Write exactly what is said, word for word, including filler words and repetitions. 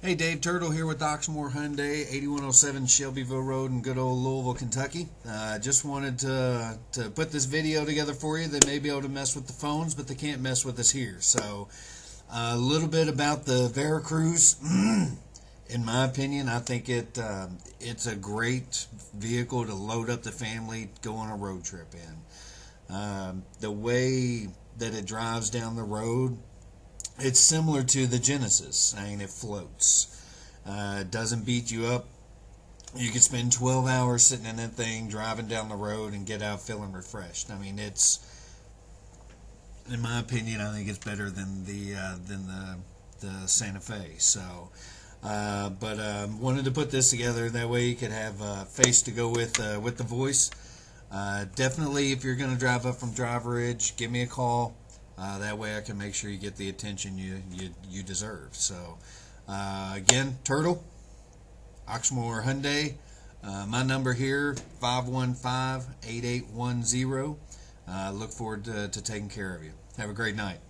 Hey, Dave Turtle here with Oxmoor Hyundai, eighty-one oh seven Shelbyville Road in good old Louisville, Kentucky. I uh, just wanted to, to put this video together for you. They may be able to mess with the phones, but they can't mess with us here. So a uh, little bit about the Veracruz. In my opinion, I think it um, it's a great vehicle to load up the family, go on a road trip in. Um, the way that it drives down the road, it's similar to the Genesis. I mean, it floats. Uh, it doesn't beat you up. You could spend twelve hours sitting in that thing, driving down the road, and get out feeling refreshed. I mean, it's, in my opinion, I think it's better than the uh, than the the Santa Fe. So, uh, but uh, wanted to put this together that way you could have a face to go with uh, with the voice. Uh, definitely, if you're going to drive up from Driver Ridge, give me a call. Uh, that way I can make sure you get the attention you, you, you deserve. So, uh, again, Turtle, Oxmoor Hyundai, uh, my number here, five one five, eight eight one zero. Uh, look forward to, to taking care of you. Have a great night.